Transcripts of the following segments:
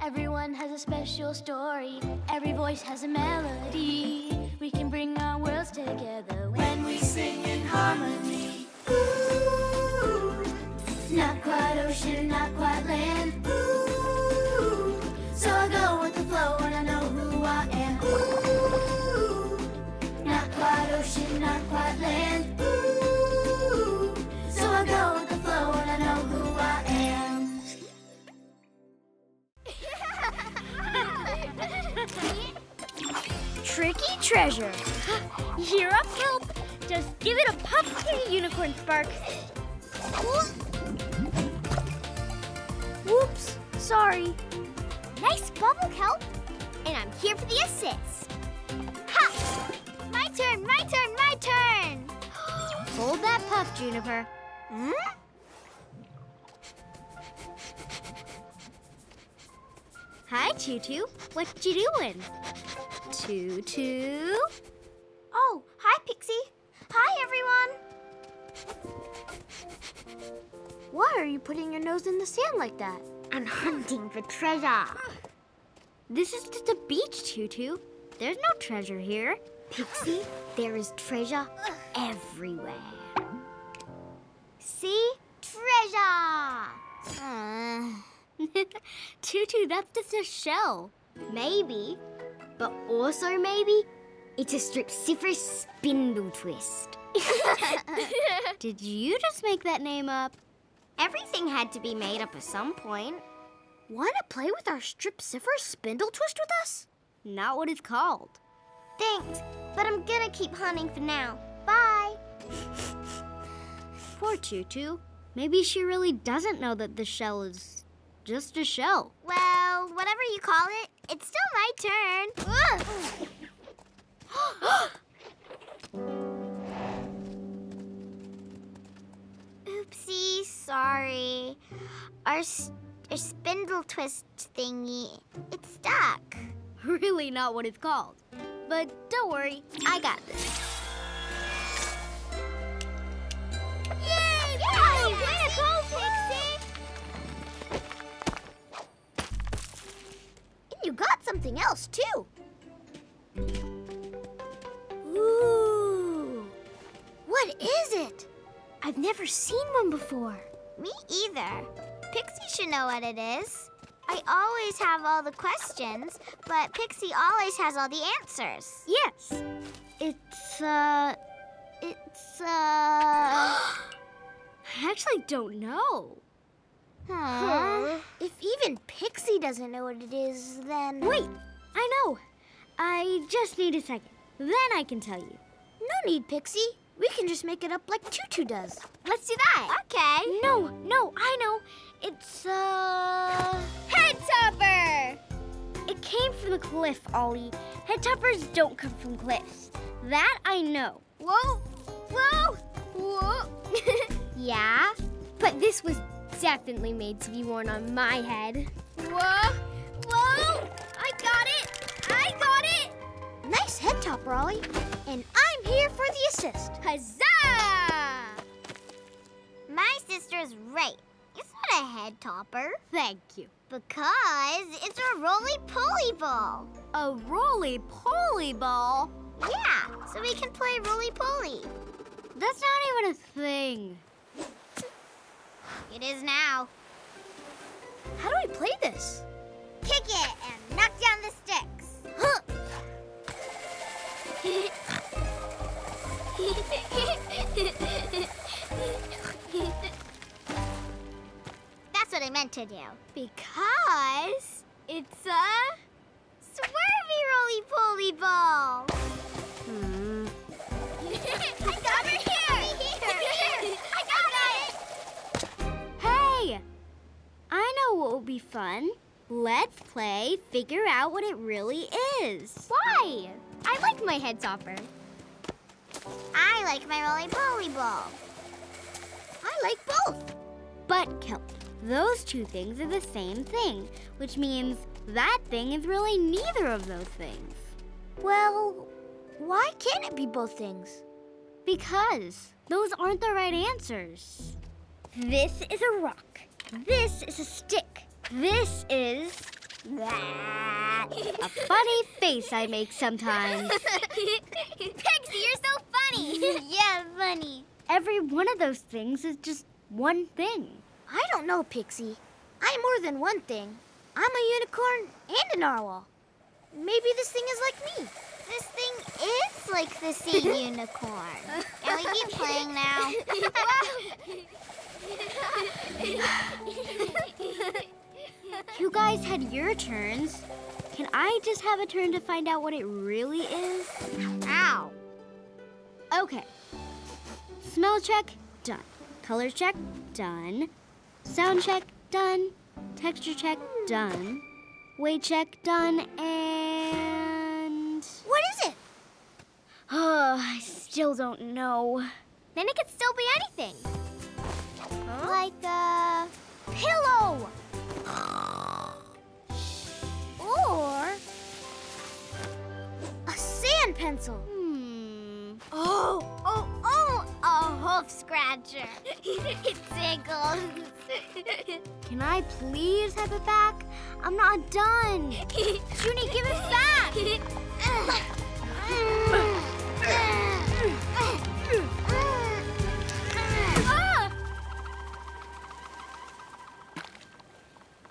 Everyone has a special story. Every voice has a melody. We can bring our worlds together when we sing in harmony. Ooh, not quite ocean, not quite land. Ooh, so I go with the flow and I know who I am. Ooh, not quite ocean, not quite land. Ooh, so I go with the flow and I know who I am. Tricky treasure! Here up, help! Just give it a puff to the unicorn spark. Whoops! Sorry. Nice bubble, Kelp. And I'm here for the assist. Ha! My turn! My turn! My turn! Hold that puff, Juniper. Hmm? Hi, Tutu. What you doing? Tutu? Oh, hi, Pixie. Hi, everyone. Why are you putting your nose in the sand like that? I'm hunting for treasure. This is just a beach, Tutu. There's no treasure here. Pixie, there is treasure everywhere. See? Treasure! Tutu, that's just a shell. Maybe, but also maybe, it's a stripsiferous spindle twist. Did you just make that name up? Everything had to be made up at some point. Want to play with our stripsiferous spindle twist with us? Not what it's called. Thanks, but I'm gonna keep hunting for now. Bye. Poor Tutu. Maybe she really doesn't know that the shell is just a shell. Well, whatever you call it, it's still my turn. Oopsie, sorry. Our spindle twist thingy, it's stuck. Really not what it's called. But don't worry, I got this. Yay! Yay! Way to go, Pixie! You got something else, too. Ooh. What is it? I've never seen one before. Me either. Pixie should know what it is. I always have all the questions, but Pixie always has all the answers. Yes. I actually don't know. Huh. If even Pixie doesn't know what it is, then... Wait! I know! I just need a second. Then I can tell you. No need, Pixie. We can just make it up like Tutu does. Let's do that. Okay. No, I know. It's Headtopper! It came from a cliff, Ollie. Headtoppers don't come from cliffs. That I know. Whoa! Yeah? But this was definitely made to be worn on my head. Whoa! I got it! Nice head top, Ollie. And I'm here for the assist. Huzzah! My sister's right. It's not a head topper. Thank you. Because it's a roly-poly ball. A roly-poly ball? Yeah, so we can play roly-poly. That's not even a thing. It is now. How do we play this? Kick it and knock down the sticks. Huh. That's what I meant to do. Because it's a swirly roly-poly ball. I got it here. I know what will be fun. Let's play figure out what it really is. Why? I like my head topper. I like my roly-poly ball. I like both. But, Kelp, those two things are the same thing, which means that thing is really neither of those things. Well, Why can't it be both things? Because those aren't the right answers. This is a rock. This is a stick. This is... a funny face I make sometimes. Pixie, you're so funny. Yeah, funny. Every one of those things is just one thing. I don't know, Pixie. I'm more than one thing. I'm a unicorn and a narwhal. Maybe this thing is like me. This thing is like the sea unicorn. Can we keep playing now? You guys had your turns. Can I just have a turn to find out what it really is? Ow. Okay. Smell check, done. Color check, done. Sound check, done. Texture check, done. Weight check, done. And... what is it? Oh, I still don't know. Then it could still be anything. Huh? Like a pillow. Or a sand pencil. Oh, a hoof scratcher. It tickles. Can I please have it back? I'm not done. Junie, give it back.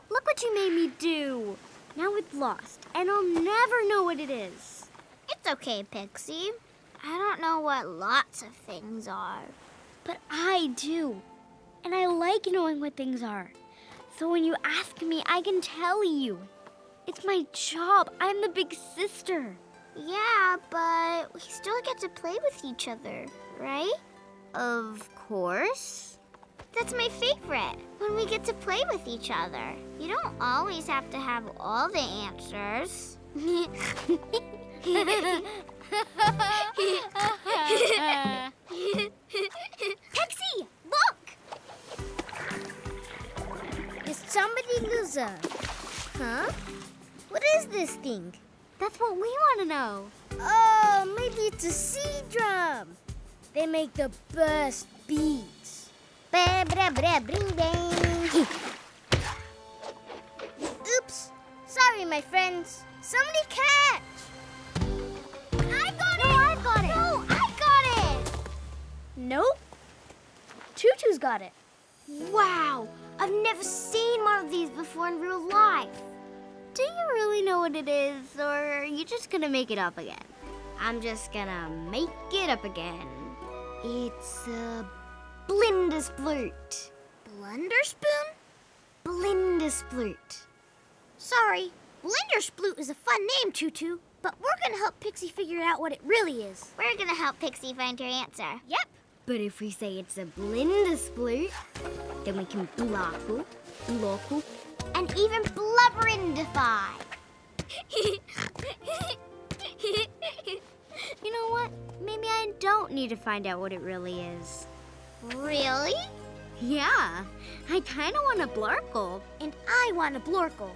Look what you made me do. Now it's lost, and I'll never know what it is. It's okay, Pixie. I don't know what lots of things are. But I do. And I like knowing what things are. So when you ask me, I can tell you. It's my job. I'm the big sister. Yeah, but we still get to play with each other, right? Of course. That's my favorite, when we get to play with each other. You don't always have to have all the answers. Pixie, look! Is somebody loser? Huh? What is this thing? That's what we want to know. Oh, maybe it's a sea drum. They make the best beats. Ba ba ba bring bang. Oops. Sorry, my friends. Somebody catch! Nope. Tutu's got it. Wow, I've never seen one of these before in real life. Do you really know what it is, or are you just gonna make it up again? I'm just gonna make it up again. It's a blindesblurt. Blunderspoon? Blindesblurt. Sorry, blindersblurt is a fun name, Tutu, but we're gonna help Pixie figure out what it really is. We're gonna help Pixie find her answer. Yep. But if we say it's a blindesblurt, then we can blockle, blockle, and even blubberindify. You know what? Maybe I don't need to find out what it really is. Really? Yeah. I kind of want a blarkle. And I want a blorkle.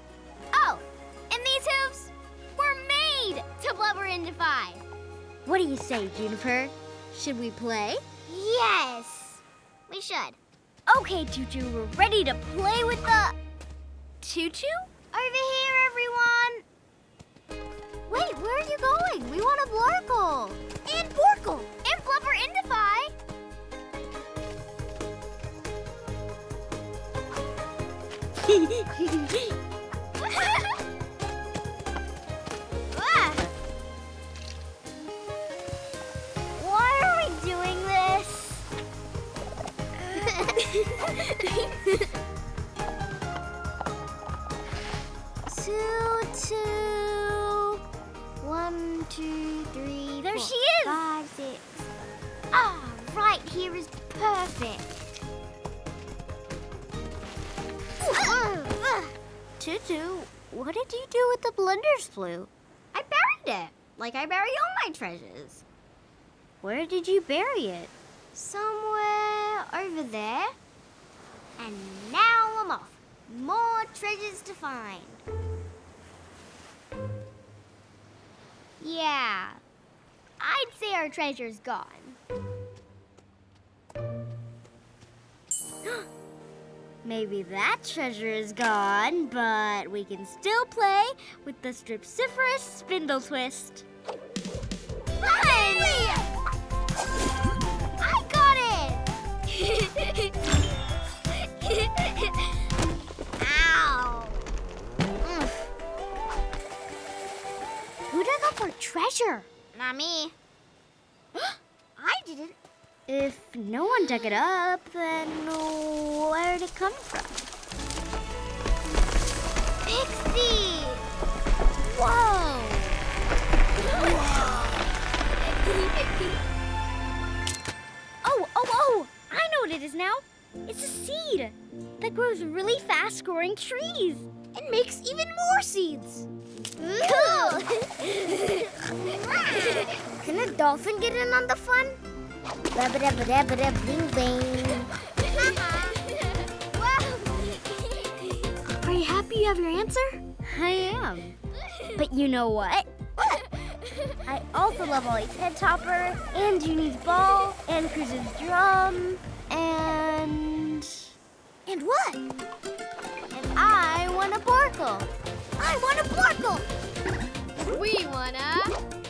Oh, and these hooves were made to blubberindify. What do you say, Juniper? Should we play? Yes, we should. Okay, Tutu, we're ready to play with the... Tutu? Over here, everyone. Wait, where are you going? We want a blarkle. And borkle. And blubberindify. Two, 1, 2, 3, there four, she is! 5, 6. Ah, right here is perfect. Tutu, what did you do with the blundersblurt? I buried it, like I bury all my treasures. Where did you bury it? Somewhere over there. And now I'm off. More treasures to find. Yeah, our treasure's gone. Maybe that treasure is gone, but we can still play with the Stripsiferous Spindle Twist. I got it! Ow! Mm. Who dug up our treasure? Not me. I didn't. If no one dug it up, then where did it come from? Pixie! Whoa! Oh! I know what it is now. It's a seed that grows really fast growing trees and makes even more seeds. Cool! Can a dolphin get in on the fun? Are you happy you have your answer? I am. But you know what? I also love Ollie's head topper, and Junie's ball, and Cruz's drum, and... And what? And I want a Borkle. I want a Borkle! We want a...